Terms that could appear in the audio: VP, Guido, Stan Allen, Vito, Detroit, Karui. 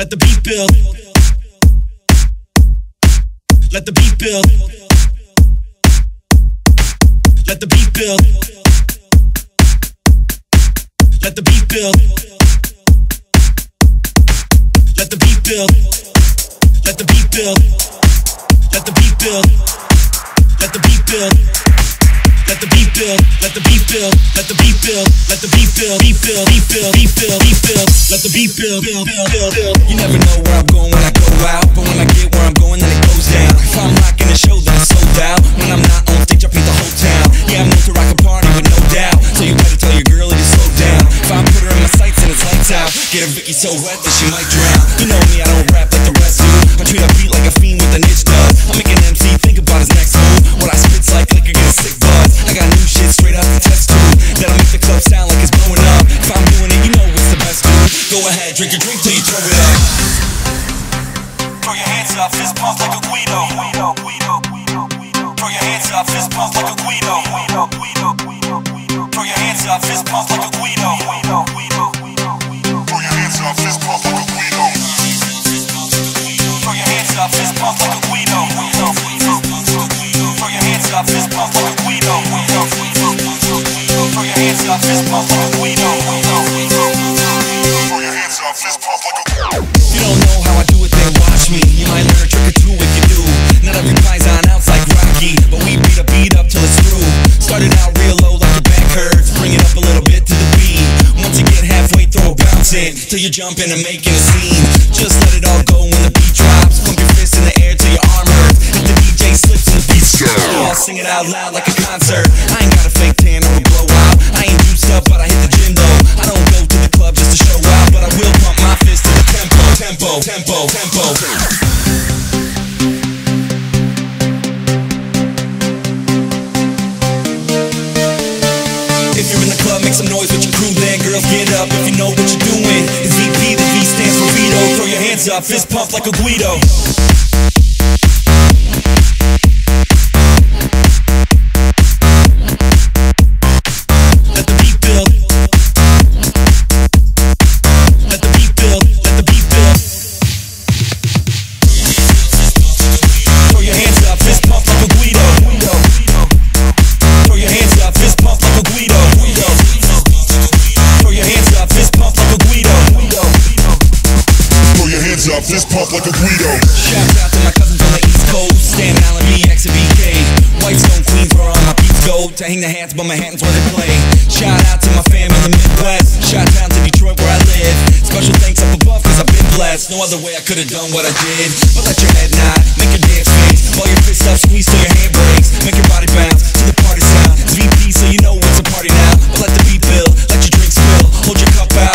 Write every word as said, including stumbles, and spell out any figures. Let the beat build. Let the beat build. Let the beat build. Let the beat build. Let the beat build. Let the beat build. Let the beat build. Let the beat build. Let the beat build, let the beat build, let the beat build, let the beat build, beat build, beat build, beat build, beat build, let the beat build, build, build, build. You never know where I'm going when I go out, but when I get where I'm going, then it goes down. If I'm rocking the show, then it's sold out. When I'm not on stage, I paint the whole town. Yeah, I'm known to rock a party with no doubt, so you better tell your girl it is slow down. If I put her in my sights and it's lights out, get her Vicky so wet that she might drown. You know me, I don't rap like the rest of you. I treat a beat like a fiend with an itch does. I make an M C think about his next move. What I spit's like liquor, get a sick buzz. I got new shit straight out the test tube that'll make the club sound like it's blowing up. If I'm doing it, you know it's the best dude. Go ahead, drink your drink till you throw it up. Throw your hands up, fist pump like a Guido. Throw your hands up, fist pump like a Guido. Throw your hands up, fist pump like a Guido. Throw your hands up, fist pump like a Guido. Throw your hands up, fist pump like a Guido. Throw your hands up, fist pump like a Guido. Throw your hands up, fist pump like a Vito. Throw your hands up, fist pump like a. You don't know how I do it, then watch me. You might learn a trick or two if you do. Not every guy's on outs like Rocky, but we beat a beat up till it's through. Started out real low like your back hurts, bring it up a little bit to the beat. Once you get halfway, throw a bounce in till you're jumping and making a scene. Just let it all go when the beat drops. Pump your fist in the air till your arm hurts. If the D J slips and the beat stops, we all sing it out loud like a concert. I ain't got a fake tan or a blowout. I ain't juiced up, but I hit the gym though. I don't go to the club just to show out, but I will pump my fist to the tempo, tempo, tempo, tempo. If you're in the club, make some noise with your crew, then girls get up if you know what you're doing. It's V P, the V stands for Vito. Throw your hands up, fist pump like a Guido. Fist pump like a Guido. Shout out to my cousins on the East Coast, Stan Allen, B X and B K. Whitestone, Queens, where all my beats go. To hang the hats, but my hat's where they play. Shout out to my fam in the Midwest. Shout out to Detroit where I live. Special thanks up above cause I've been blessed. No other way I could have done what I did. But let your head nod, make your dance face. Ball your fists up, squeeze till your hand breaks. Make your body bounce to the party sound. It's V P so you know it's a party now. But let the beat build, let your drink spill. Hold your cup out.